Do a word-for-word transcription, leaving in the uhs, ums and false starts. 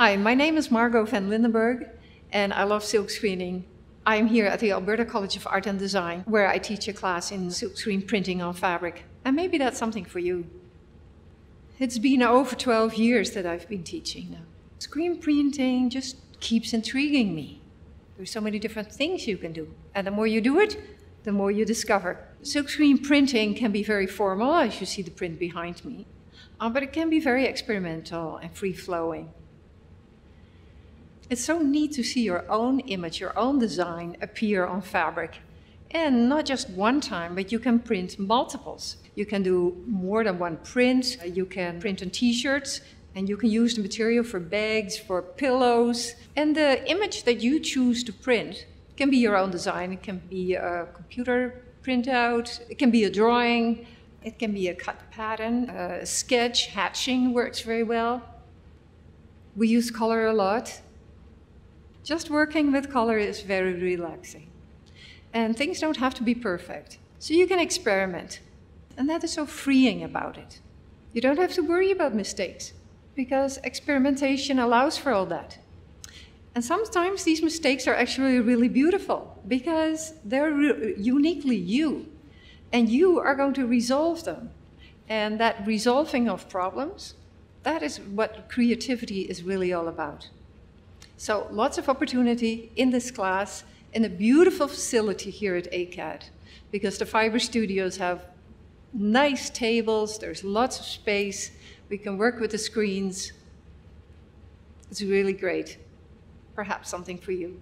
Hi, my name is Margot van Lindenberg, and I love silkscreening. I'm here at the Alberta College of Art and Design, where I teach a class in silkscreen printing on fabric. And maybe that's something for you. It's been over twelve years that I've been teaching now. Screen printing just keeps intriguing me. There's so many different things you can do. And the more you do it, the more you discover. Silkscreen printing can be very formal, as you see the print behind me, uh, but it can be very experimental and free-flowing. It's so neat to see your own image, your own design appear on fabric. And not just one time, but you can print multiples. You can do more than one print. You can print on t-shirts, and you can use the material for bags, for pillows. And the image that you choose to print can be your own design. It can be a computer printout. It can be a drawing. It can be a cut pattern, a sketch. Hatching works very well. We use color a lot. Just working with color is very relaxing. And things don't have to be perfect. So you can experiment. And that is so freeing about it. You don't have to worry about mistakes, because experimentation allows for all that. And sometimes these mistakes are actually really beautiful, because they're uniquely you. And you are going to resolve them. And that resolving of problems, that is what creativity is really all about. So lots of opportunity in this class in a beautiful facility here at A C A D, because the Fiber Studios have nice tables, there's lots of space, we can work with the screens. It's really great. Perhaps something for you.